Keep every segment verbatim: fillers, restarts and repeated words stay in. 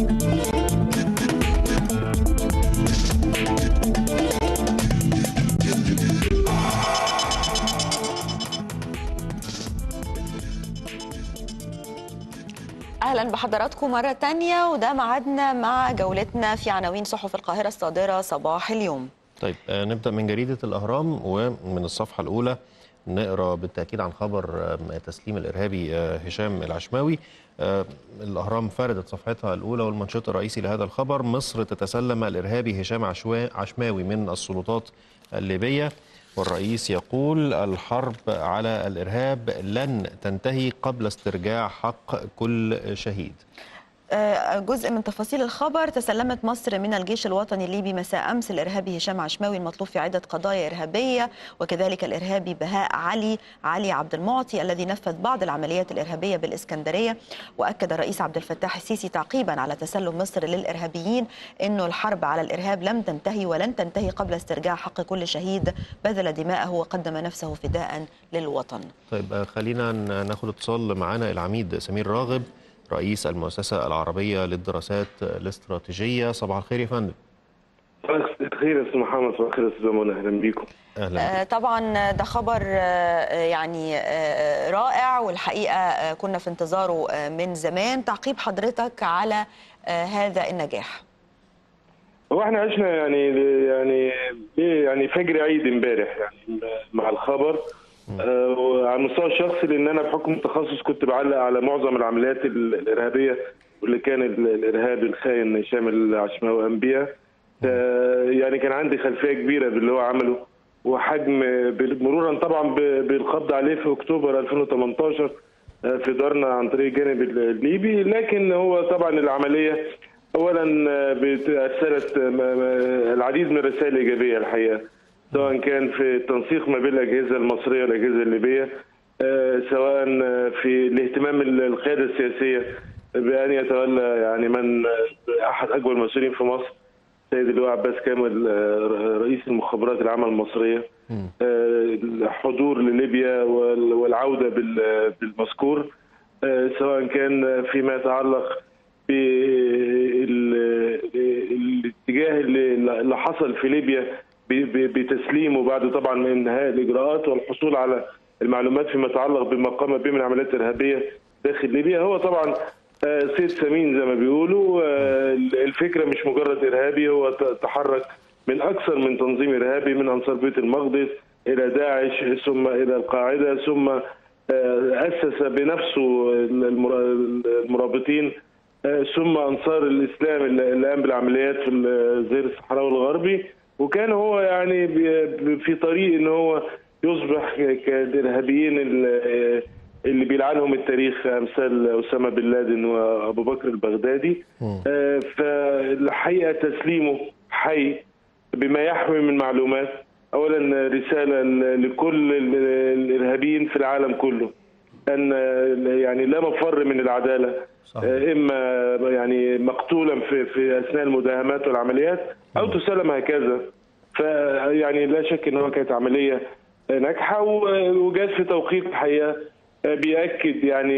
أهلا بحضراتكم مرة تانية، وده ميعادنا مع جولتنا في عناوين صحف القاهرة الصادرة صباح اليوم. طيب نبدأ من جريدة الأهرام، ومن الصفحة الأولى نقرأ بالتأكيد عن خبر تسليم الإرهابي هشام العشماوي. الأهرام فردت صفحتها الأولى والمنشط الرئيسي لهذا الخبر: مصر تتسلم الإرهابي هشام عشماوي من السلطات الليبية، والرئيس يقول: الحرب على الإرهاب لن تنتهي قبل استرجاع حق كل شهيد. جزء من تفاصيل الخبر: تسلمت مصر من الجيش الوطني الليبي مساء أمس الإرهابي هشام عشماوي المطلوب في عدة قضايا إرهابية، وكذلك الإرهابي بهاء علي علي عبد المعطي الذي نفذ بعض العمليات الإرهابية بالإسكندرية. وأكد الرئيس عبد الفتاح السيسي تعقيبا على تسلم مصر للإرهابيين أنه الحرب على الإرهاب لم تنتهي ولن تنتهي قبل استرجاع حق كل شهيد بذل دماءه وقدم نفسه فداء للوطن. طيب خلينا ناخد اتصال، معنا العميد سمير راغب رئيس المؤسسة العربية للدراسات الاستراتيجية. صباح الخير يا فندم. صباح الخير يا أستاذ محمد، صباح الخير يا أستاذ منى، أهلا بيكم. أهلا. طبعا ده خبر يعني رائع، والحقيقة كنا في انتظاره من زمان. تعقيب حضرتك على هذا النجاح. هو احنا عشنا يعني يعني يعني فجر عيد امبارح يعني مع الخبر. وعلى المستوى الشخصي، لان انا بحكم التخصص كنت بعلق على معظم العمليات الارهابيه واللي كان الارهابي الخاين هشام العشماوي قام بيها. يعني كان عندي خلفيه كبيره باللي هو عمله وحجم، مرورا طبعا بالقبض عليه في اكتوبر ألفين وثمانية عشر في دارنا عن طريق الجانب الليبي. لكن هو طبعا العمليه اولا ارسلت العديد من الرسائل الايجابيه الحقيقه، سواء كان في التنسيق ما بين الاجهزه المصريه والاجهزه الليبيه، سواء في الاهتمام القياده السياسيه بان يتولى يعني من احد اكبر المسؤولين في مصر السيد اللي هو عباس كامل رئيس المخابرات العامه المصريه، الحضور لليبيا والعوده بالمذكور، سواء كان فيما يتعلق بالاتجاه اللي حصل في ليبيا بتسليمه بعد طبعا انهاء الاجراءات والحصول على المعلومات فيما يتعلق بما قام به من عمليات ارهابيه داخل ليبيا. هو طبعا سيد سمين زي ما بيقولوا، الفكره مش مجرد ارهابي، هو تحرك من اكثر من تنظيم ارهابي، من انصار بيت المقدس الى داعش ثم الى القاعده، ثم اسس بنفسه المرابطين، ثم انصار الاسلام اللي قام بالعمليات في الظهير الصحراوي الغربي. وكان هو يعني في طريق ان هو يصبح كالارهابيين اللي بيلعنهم التاريخ امثال اسامه بن لادن وابو بكر البغدادي. فالحقيقه تسليمه حي بما يحوي من معلومات، اولا رساله لكل الارهابيين في العالم كله ان يعني لا مفر من العداله، اما يعني مقتولا في في اثناء المداهمات والعمليات او تسلم هكذا. فيعني لا شك ان هو كانت عمليه ناجحه وجات في توقيت الحقيقه بيأكد يعني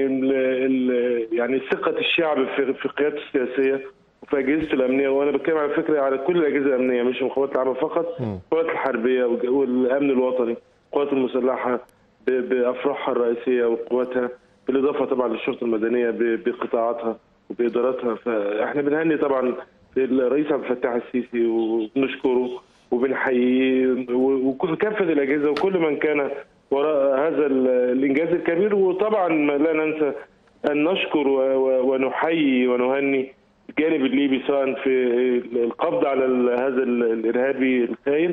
يعني ثقه الشعب في في قيادته السياسيه وفي اجهزته الامنيه. وانا بتكلم على فكره على كل الاجهزه الامنيه، مش المخابرات العامه فقط، القوات الحربيه والامن الوطني، القوات المسلحه بافرعها الرئيسيه وقواتها، بالاضافه طبعا للشرطه المدنيه بقطاعاتها وباداراتها. فاحنا بنهني طبعا الرئيس عبد الفتاح السيسي وبنشكره وبنحييه وكافه الاجهزه وكل من كان وراء هذا الانجاز الكبير. وطبعا لا ننسى ان نشكر ونحيي ونهني الجانب الليبي، سواء في القبض على هذا الارهابي الخاين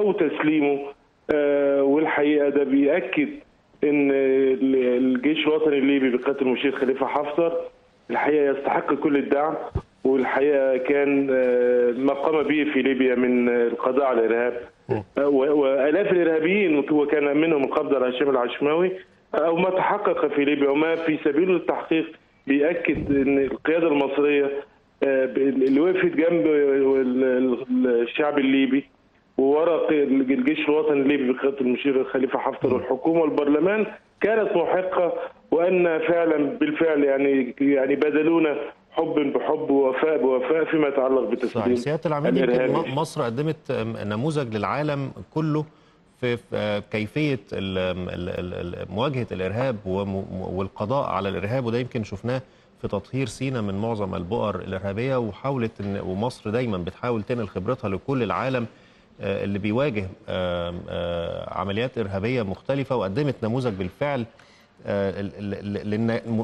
او تسليمه. والحقيقه ده بيأكد ان الجيش الوطني الليبي بقياده المشير خليفه حفتر الحقيقه يستحق كل الدعم، والحقيقه كان ما قام به في ليبيا من القضاء على الارهاب والاف الارهابيين، وكان منهم القبض على هشام العشماوي، او ما تحقق في ليبيا وما في سبيله التحقيق بيأكد ان القياده المصريه اللي وقفت جنب الشعب الليبي وورق الجيش الوطني الليبي بقياده المشير خليفه حفتر والحكومه والبرلمان كانت محقه، وان فعلا بالفعل يعني يعني بذلونا حب بحب ووفاء بوفاء فيما يتعلق بتسليم صحيح. سيادة العميد يمكن مصر قدمت نموذج للعالم كله في كيفية مواجهة الإرهاب والقضاء على الإرهاب، وده يمكن شفناه في تطهير سيناء من معظم البؤر الإرهابية، وحاولت ومصر دايما بتحاول تنقل خبرتها لكل العالم اللي بيواجه عمليات إرهابية مختلفة، وقدمت نموذج بالفعل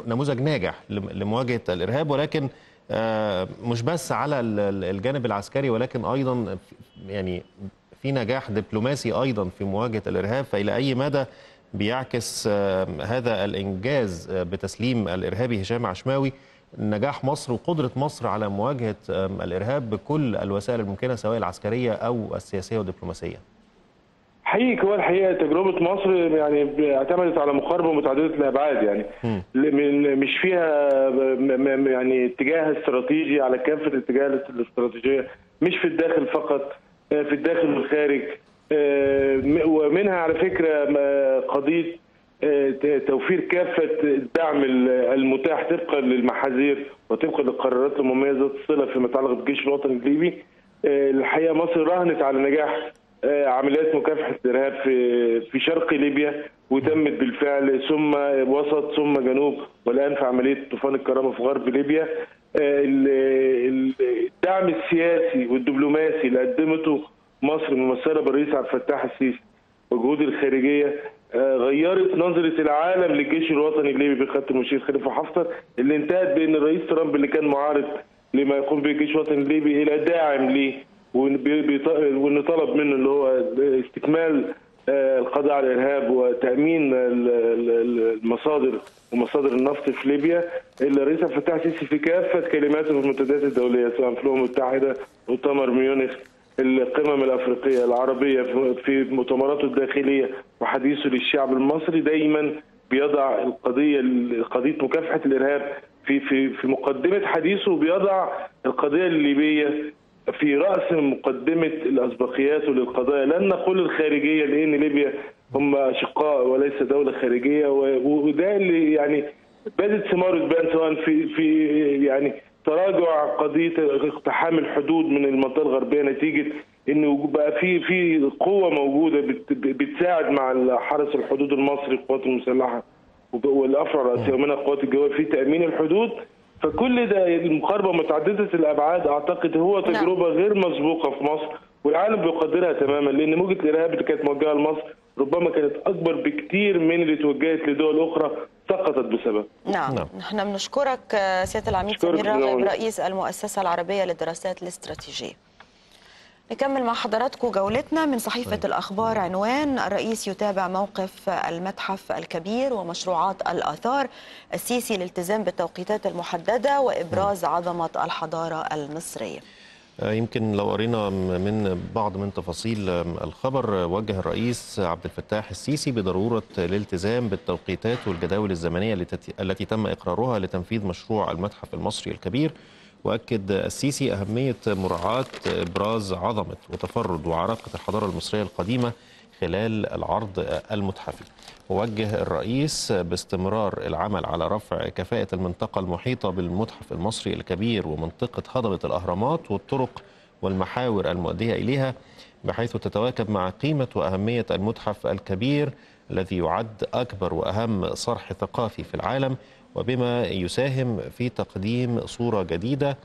نموذج ناجح لمواجهة الإرهاب، ولكن مش بس على الجانب العسكري ولكن أيضا يعني في نجاح دبلوماسي أيضا في مواجهة الإرهاب. فإلى أي مدى بيعكس هذا الإنجاز بتسليم الإرهابي هشام عشماوي نجاح مصر وقدرة مصر على مواجهة الإرهاب بكل الوسائل الممكنة سواء العسكرية أو السياسية والدبلوماسية؟ حقيقي هو الحقيقه تجربه مصر يعني اعتمدت على مقاربه متعدده الابعاد، يعني مش فيها يعني اتجاه استراتيجي على كافه الاتجاهات الاستراتيجيه، مش في الداخل فقط، في الداخل والخارج، ومنها على فكره قضيه توفير كافه الدعم المتاح طبقا للمحاذير وطبقا للقرارات المميزه ذات الصله فيما يتعلق بالجيش الوطني الليبي. الحقيقه مصر راهنت على نجاح عمليات مكافحه الارهاب في في شرق ليبيا، وتمت بالفعل ثم وسط ثم جنوب، والان في عمليه طوفان الكرامه في غرب ليبيا. الدعم السياسي والدبلوماسي اللي قدمته مصر ممثله بالرئيس عبد الفتاح السيسي والجهود الخارجيه غيرت نظره العالم للجيش الوطني الليبي بقياده المشير خليفه حفتر، اللي انتهت بان الرئيس ترامب اللي كان معارض لما يقوم به الجيش الوطني الليبي الى داعم ليه، وان طلب منه اللي هو استكمال القضاء على الارهاب وتامين المصادر ومصادر النفط في ليبيا. الرئيس عبد الفتاح السيسي في كافه كلماته في المنتديات الدوليه سواء في الامم المتحده، مؤتمر ميونخ، القمم الافريقيه، العربيه، في مؤتمراته الداخليه وحديثه للشعب المصري دايما بيضع القضيه قضيه مكافحه الارهاب في في في مقدمه حديثه، وبيضع القضيه الليبيه في رأس مقدمة الأسبقيات للقضايا. لن نقول الخارجية لأن ليبيا هم أشقاء وليس دولة خارجية، وده اللي يعني بدت ثماره تبان سواء في في يعني تراجع قضية اقتحام الحدود من المنطقة الغربية نتيجة إنه بقى في في قوة موجودة بتساعد مع حرس الحدود المصري القوات المسلحة والأفرع الرئيسية ومنها القوات الجوية في تأمين الحدود. فكل ده المقاربه متعدده الابعاد اعتقد هو تجربه غير مسبوقه في مصر، والعالم بيقدرها تماما، لان موجه الارهاب اللي كانت موجهه لمصر ربما كانت اكبر بكتير من اللي توجهت لدول اخرى سقطت بسبب. نعم، احنا بنشكرك سياده العميد سمير راغب رئيس المؤسسه العربيه للدراسات الاستراتيجيه. نكمل مع حضراتكم جولتنا من صحيفه الاخبار، عنوان: الرئيس يتابع موقف المتحف الكبير ومشروعات الاثار، السيسي الالتزام بالتوقيتات المحدده وابراز عظمه الحضاره المصريه. يمكن لو قرينا من بعض من تفاصيل الخبر، وجه الرئيس عبد الفتاح السيسي بضروره الالتزام بالتوقيتات والجداول الزمنيه التي تم اقرارها لتنفيذ مشروع المتحف المصري الكبير، وأكد السيسي أهمية مراعاة إبراز عظمة وتفرد وعراقة الحضارة المصرية القديمة خلال العرض المتحفي. ووجه الرئيس باستمرار العمل على رفع كفاءة المنطقة المحيطة بالمتحف المصري الكبير ومنطقة هضبة الأهرامات والطرق والمحاور المؤدية إليها، بحيث تتواكب مع قيمة وأهمية المتحف الكبير الذي يعد أكبر وأهم صرح ثقافي في العالم، وبما يساهم في تقديم صورة جديدة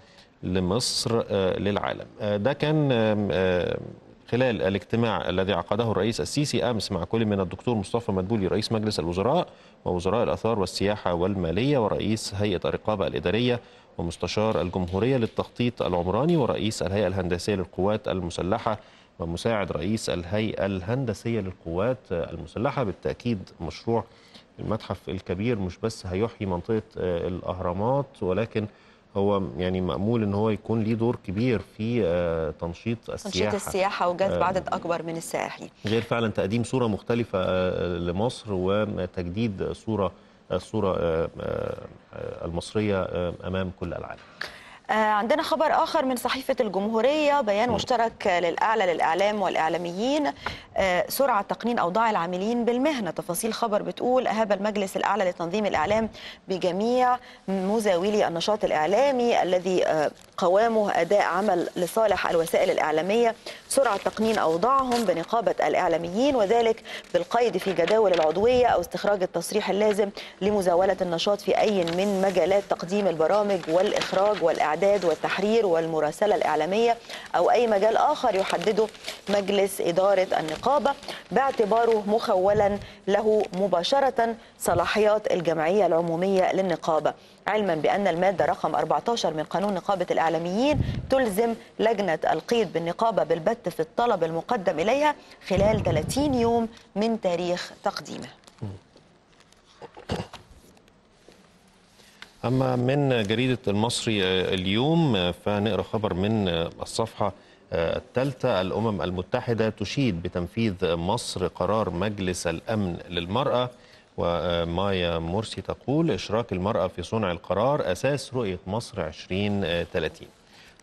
لمصر للعالم. ده كان خلال الاجتماع الذي عقده الرئيس السيسي أمس مع كل من الدكتور مصطفى مدبولي رئيس مجلس الوزراء ووزراء الآثار والسياحة والمالية ورئيس هيئة الرقابة الإدارية ومستشار الجمهورية للتخطيط العمراني ورئيس الهيئة الهندسية للقوات المسلحة ومساعد رئيس الهيئة الهندسية للقوات المسلحة. بالتأكيد مشروع المتحف الكبير مش بس هيحيي منطقة الأهرامات، ولكن هو يعني مأمول ان هو يكون ليه دور كبير في تنشيط السياحة تنشيط السياحة وجذب عدد أكبر من السائحين، غير فعلا تقديم صورة مختلفة لمصر وتجديد صورة الصورة المصرية أمام كل العالم. عندنا خبر آخر من صحيفة الجمهورية، بيان مشترك للأعلى للإعلام والإعلاميين سرعة تقنين أوضاع العاملين بالمهنة. تفاصيل خبر بتقول: أهاب المجلس الأعلى لتنظيم الإعلام بجميع مزاولي النشاط الإعلامي الذي قوامه أداء عمل لصالح الوسائل الإعلامية سرعة تقنين أوضاعهم بنقابة الإعلاميين، وذلك بالقيد في جداول العضوية أو استخراج التصريح اللازم لمزاولة النشاط في أي من مجالات تقديم البرامج والإخراج والإعداد والتحرير والمراسلة الإعلامية أو أي مجال آخر يحدده مجلس إدارة النقابة باعتباره مخولا له مباشرة صلاحيات الجمعية العمومية للنقابة، علما بأن المادة رقم أربعة عشر من قانون نقابة الإعلاميين تلزم لجنة القيد بالنقابة بالبت في الطلب المقدم إليها خلال ثلاثين يوم من تاريخ تقديمه. أما من جريدة المصري اليوم فنقرأ خبر من الصفحة الثالثة: الأمم المتحدة تشيد بتنفيذ مصر قرار مجلس الأمن للمرأة. ومايا مرسي تقول: إشراك المرأة في صنع القرار أساس رؤية مصر ألفين وثلاثين.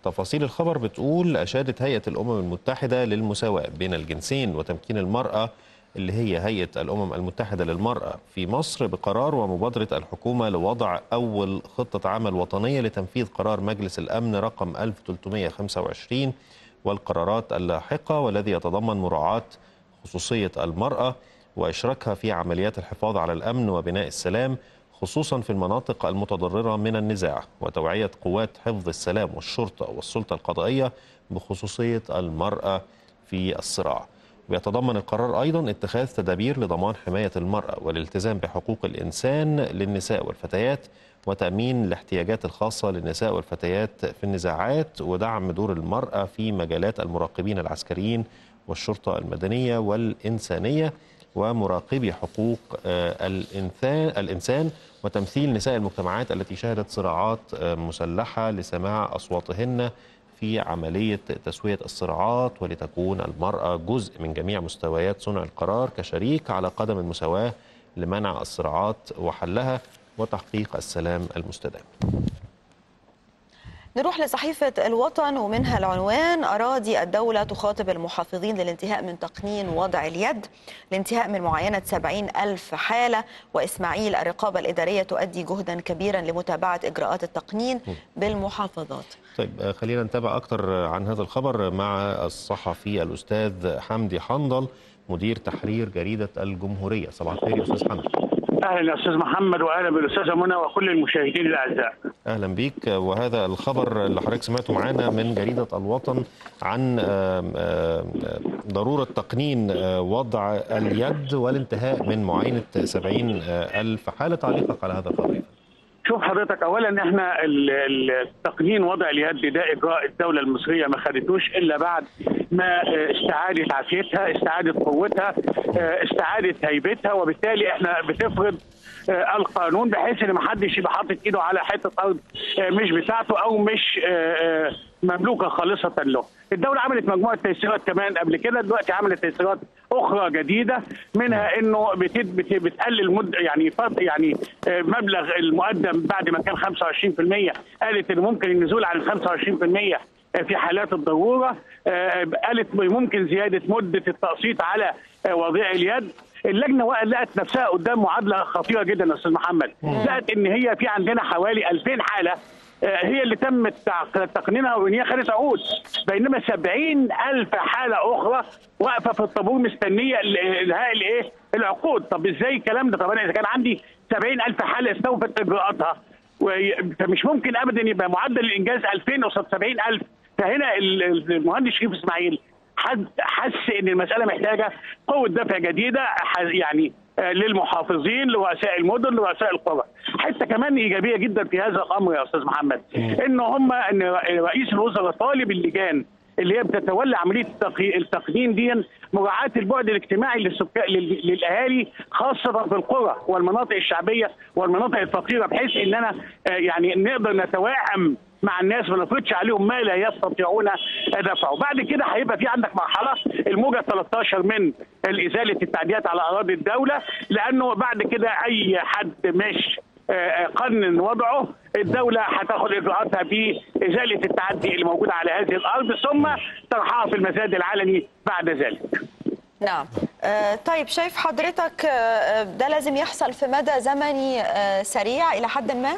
تفاصيل الخبر بتقول: أشادت هيئة الأمم المتحدة للمساواة بين الجنسين وتمكين المرأة اللي هي هيئة الأمم المتحدة للمرأة في مصر بقرار ومبادرة الحكومة لوضع أول خطة عمل وطنية لتنفيذ قرار مجلس الأمن رقم ألف وثلاثمائة وخمسة وعشرين والقرارات اللاحقة، والذي يتضمن مراعاة خصوصية المرأة وإشراكها في عمليات الحفاظ على الأمن وبناء السلام خصوصا في المناطق المتضررة من النزاع، وتوعية قوات حفظ السلام والشرطة والسلطة القضائية بخصوصية المرأة في الصراع. ويتضمن القرار أيضا اتخاذ تدابير لضمان حماية المرأة والالتزام بحقوق الإنسان للنساء والفتيات وتأمين الاحتياجات الخاصة للنساء والفتيات في النزاعات، ودعم دور المرأة في مجالات المراقبين العسكريين والشرطة المدنية والإنسانية ومراقبي حقوق الإنسان، وتمثيل نساء المجتمعات التي شهدت صراعات مسلحة لسماع أصواتهن في عملية تسوية الصراعات، ولتكون المرأة جزء من جميع مستويات صنع القرار كشريك على قدم المساواة لمنع الصراعات وحلها وتحقيق السلام المستدام. نروح لصحيفة الوطن ومنها العنوان: أراضي الدولة تخاطب المحافظين للانتهاء من تقنين وضع اليد، الانتهاء من معاينة سبعين ألف حالة. وإسماعيل: الرقابة الإدارية تؤدي جهدا كبيرا لمتابعة إجراءات التقنين بالمحافظات. طيب خلينا نتابع أكتر عن هذا الخبر مع الصحفي الأستاذ حمدي حندل مدير تحرير جريدة الجمهورية. صباح الخير يا أستاذ حمدي. أهلا أستاذ محمد وأهلا بالأستاذة منى وكل المشاهدين الأعزاء. أهلا بيك. وهذا الخبر اللي حضرتك سمعته معانا من جريدة الوطن عن ضرورة تقنين وضع اليد والانتهاء من معاينة سبعين ألف حالة، تعليقك على هذا الخبر؟ شوف حضرتك، أولا احنا التقنين وضع اليد ده إجراء الدولة المصرية ما خدتوش إلا بعد ما استعادت عافيتها، استعادت قوتها، استعادت هيبتها، وبالتالي احنا بتفرض القانون بحيث ان ما حدش يبقى حاطط ايده على حته ارض مش بتاعته او مش مملوكه خالصه له. الدوله عملت مجموعه تيسيرات كمان قبل كده، دلوقتي عملت تيسيرات اخرى جديده، منها انه بتقلل مده يعني يعني مبلغ المقدم بعد ما كان خمسة وعشرين في المية، قالت ان ممكن النزول عن خمسة وعشرين في المية في حالات الضروره، قالت ممكن زياده مده التقسيط على وضع اليد. اللجنه لقت نفسها قدام معادله خطيره جدا يا استاذ محمد، لقت ان هي في عندنا حوالي ألفين حاله هي اللي تم تقنينها وان هي خدت عقود، بينما سبعين ألف حاله اخرى واقفه في الطابور مستنيه انهاء الايه؟ العقود. طب ازاي الكلام ده؟ طب انا اذا كان عندي سبعين ألف حاله استوفت اجراءاتها فمش ممكن ابدا يبقى معدل الانجاز ألفين قصاد سبعين ألف. فهنا المهندس شريف اسماعيل حد حس ان المساله محتاجه قوه دفع جديده يعني للمحافظين، لرؤساء المدن، لرؤساء القرى. حته كمان ايجابيه جدا في هذا الامر يا استاذ محمد ان هم ان رئيس الوزراء طالب اللجان اللي هي بتتولى عمليه التقنين دي مراعاه البعد الاجتماعي للسكان للاهالي خاصه في القرى والمناطق الشعبيه والمناطق الفقيره، بحيث اننا يعني نقدر نتواءم مع الناس وما نفرضش عليهم ما لا يستطيعون دفعه. بعد كده هيبقى في عندك مرحله الموجه ثلاثة عشر من ازاله التعديات على اراضي الدوله، لانه بعد كده اي حد مش قنن وضعه الدوله هتاخد اجراءاتها بازاله التعدي اللي موجوده على هذه الارض ثم طرحها في المزاد العلني بعد ذلك. نعم. طيب شايف حضرتك ده لازم يحصل في مدى زمني سريع إلى حد ما؟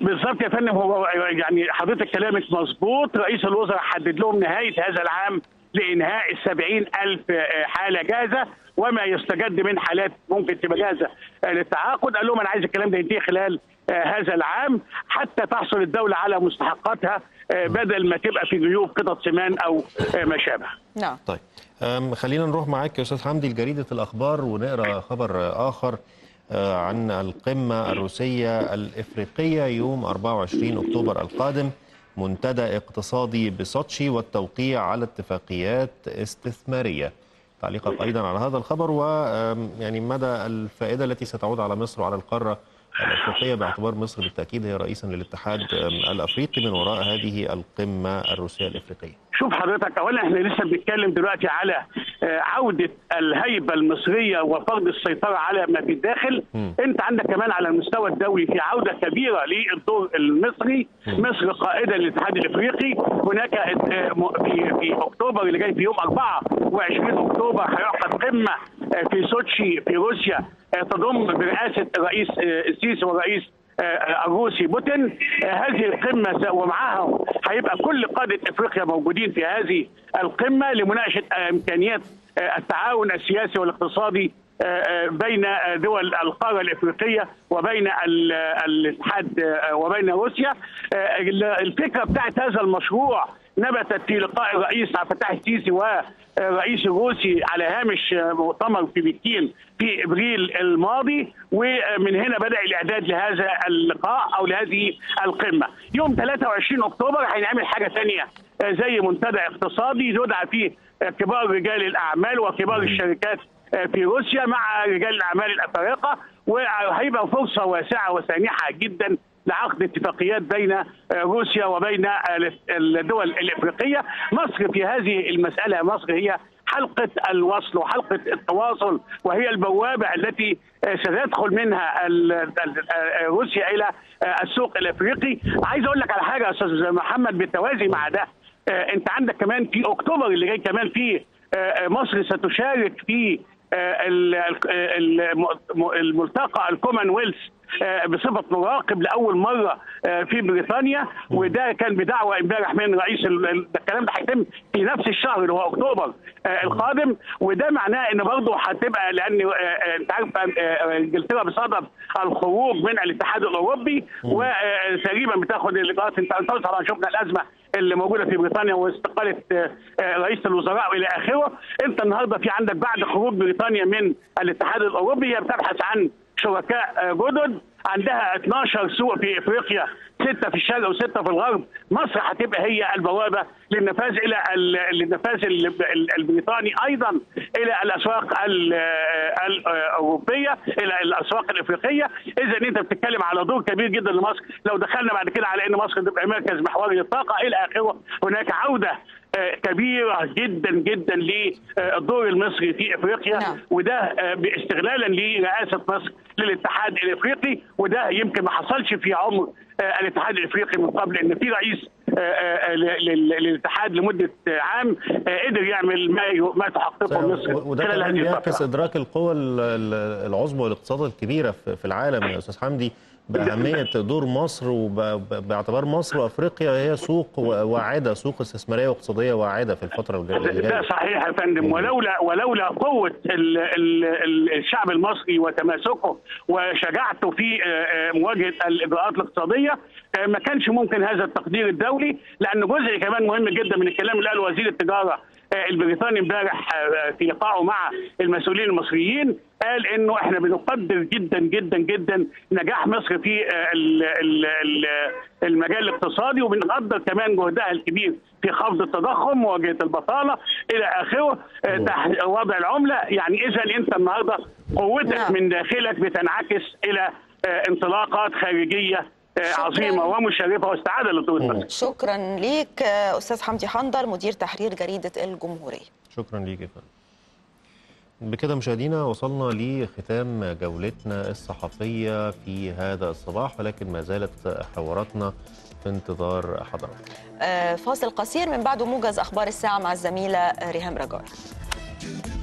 بالظبط يا فندم، هو يعني حضرتك كلامك مظبوط. رئيس الوزراء حدد لهم نهاية هذا العام لإنهاء السبعين ألف حالة جاهزة وما يستجد من حالات ممكن تبقى جاهزة للتعاقد. قال لهم أنا عايز الكلام ده ينتهي خلال هذا العام حتى تحصل الدولة على مستحقاتها بدل ما تبقى في جيوب قطط سمان أو ما شابه. نعم. طيب خلينا نروح معاك يا أستاذ حمدي لجريدة الأخبار ونقرأ خبر آخر عن القمة الروسية الإفريقية يوم أربعة وعشرين أكتوبر القادم، منتدى اقتصادي بسوتشي والتوقيع على اتفاقيات استثمارية. تعليقك أيضا على هذا الخبر ويعني مدى الفائدة التي ستعود على مصر وعلى القارة الأفريقية باعتبار مصر بالتأكيد هي رئيسا للاتحاد الأفريقي من وراء هذه القمة الروسية الإفريقية. شوف حضرتك، أولا احنا لسه بنتكلم دلوقتي على عودة الهيبة المصرية وفرض السيطرة على ما في الداخل. م. انت عندك كمان على المستوى الدولي في عودة كبيرة للدور المصري. م. مصر قائدة للاتحاد الإفريقي. هناك في أكتوبر اللي جاي في يوم أربعة وعشرين أكتوبر هيعقد قمة في سوتشي في روسيا تضم برئاسة الرئيس السيسي والرئيس الروسي بوتين. هذه القمة ومعها هيبقى كل قادة افريقيا موجودين في هذه القمة لمناقشة امكانيات التعاون السياسي والاقتصادي بين دول القارة الافريقية وبين الاتحاد وبين روسيا. الفكرة بتاعت هذا المشروع نبتت في لقاء الرئيس عبد الفتاح السيسي والرئيس الروسي على هامش مؤتمر في بكين في ابريل الماضي، ومن هنا بدا الاعداد لهذا اللقاء او لهذه القمه. يوم ثلاثة وعشرين أكتوبر هينعمل حاجه ثانيه زي منتدى اقتصادي يدعى فيه كبار رجال الاعمال وكبار الشركات في روسيا مع رجال الاعمال الافارقه، وهيبقى فرصه واسعه وسانحه جدا لعقد اتفاقيات بين روسيا وبين الدول الافريقيه. مصر في هذه المساله، مصر هي حلقه الوصل وحلقه التواصل، وهي البوابه التي ستدخل منها روسيا الى السوق الافريقي. عايز اقول لك على حاجه يا استاذ محمد، بالتوازي مع ده انت عندك كمان في اكتوبر اللي جاي كمان في مصر ستشارك في الملتقى الكومنولث بصفة مراقب لأول مرة في بريطانيا، وده كان بدعوة امبارح من رئيس. الكلام ده هيتم في نفس الشهر اللي هو أكتوبر القادم، وده معناه إن برضه هتبقى، لأن أنت عارف إنجلترا بصدد الخروج من الاتحاد الأوروبي وتقريبا بتاخد الإجراءات. أنت طبعا شفنا الأزمة اللي موجوده في بريطانيا واستقاله رئيس الوزراء والى اخره. انت النهارده في عندك بعد خروج بريطانيا من الاتحاد الاوروبي هي بتبحث عن شركاء جدد، عندها اثناشر سوق في افريقيا، سته في الشرق وسته في الغرب. مصر هتبقى هي البوابه للنفاذ الى النفاذ البريطاني ايضا الى الاسواق الاوروبيه الى الاسواق الافريقيه. اذا انت بتتكلم على دور كبير جدا لمصر. لو دخلنا بعد كده على ان مصر تبقى مركز محوري للطاقه الى اخره، هناك عوده كبيره جدا جدا للدور المصري في افريقيا. نعم. وده باستغلالا لرئاسه مصر للاتحاد الافريقي، وده يمكن ما حصلش في عمر الاتحاد الافريقي من قبل، ان في رئيس للاتحاد لمده عام قدر يعمل ما ما تحققه مصر. وده كمان بيعكس ادراك القوى العظمى والاقتصاد الكبيره في العالم يا استاذ حمدي بأهمية دور مصر، وباعتبار مصر وأفريقيا هي سوق واعدة، سوق استثمارية واقتصادية واعدة في الفترة الجاية. ده صحيح يا فندم، ولولا ولولا قوة الشعب المصري وتماسكه وشجاعته في مواجهة الإجراءات الاقتصادية ما كانش ممكن هذا التقدير الدولي. لأن جزء كمان مهم جدا من الكلام اللي قاله وزير التجارة البريطاني امبارح في لقائه مع المسؤولين المصريين، قال انه احنا بنقدر جدا جدا جدا نجاح مصر في المجال الاقتصادي، وبنقدر كمان جهدها الكبير في خفض التضخم، مواجهه البطاله الى اخره، وضع العمله. يعني اذا انت النهارده قوتك من داخلك بتنعكس الى انطلاقات خارجيه عظيمه ومشرفه واستعاده للدول المصريه. شكرا ليك استاذ حمدي حندل مدير تحرير جريده الجمهوريه. شكرا ليك يا فندم. بكده مشاهدينا وصلنا لختام جولتنا الصحفية في هذا الصباح، ولكن ما زالت حواراتنا في انتظار حضراتكم. آه فاصل قصير من بعده موجز أخبار الساعة مع الزميلة ريهام رجاي.